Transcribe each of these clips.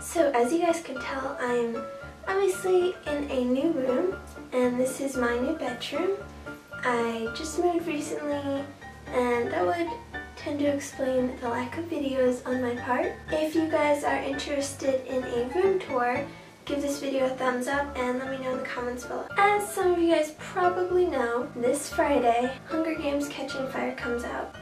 So as you guys can tell, I'm obviously in a new room, and this is my new bedroom. I just moved recently, and I would tend to explain the lack of videos on my part. If you guys are interested in a room tour, give this video a thumbs up and let me know in the comments below. As some of you guys probably know, this Friday, Hunger Games: Catching Fire comes out.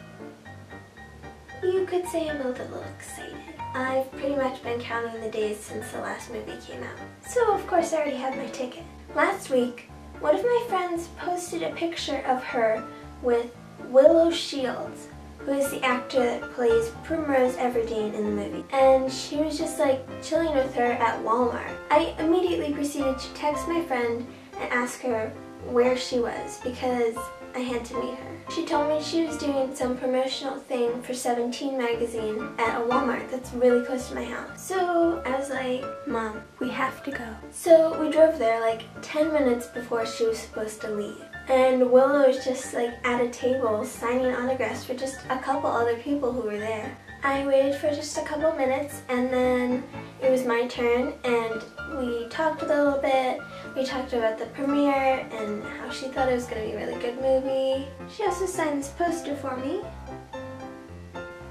You could say I'm a little excited. I've pretty much been counting the days since the last movie came out. So of course I already had my ticket. Last week, one of my friends posted a picture of her with Willow Shields, who is the actor that plays Primrose Everdeen in the movie. And she was just like chilling with her at Walmart. I immediately proceeded to text my friend and ask her where she was because I had to meet her. She told me she was doing some promotional thing for 17 Magazine at a Walmart that's really close to my house. So I was like, Mom, we have to go. So we drove there like 10 minutes before she was supposed to leave. And Willow was just like at a table signing autographs for just a couple other people who were there. I waited for just a couple minutes and then it was my turn, and we talked a little bit. We talked about the premiere and how she thought it was going to be a really good movie. She also signed this poster for me.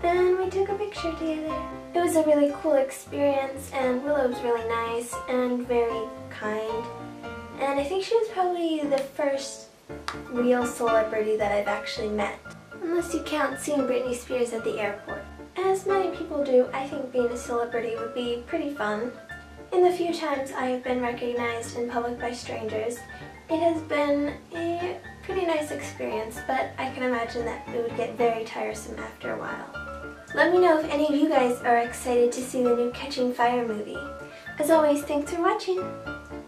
Then we took a picture together. It was a really cool experience, and Willow was really nice and very kind. And I think she was probably the first real celebrity that I've actually met. Unless you count seeing Britney Spears at the airport. As many people do, I think being a celebrity would be pretty fun. In the few times I have been recognized in public by strangers, it has been a pretty nice experience, but I can imagine that it would get very tiresome after a while. Let me know if any of you guys are excited to see the new Catching Fire movie. As always, thanks for watching!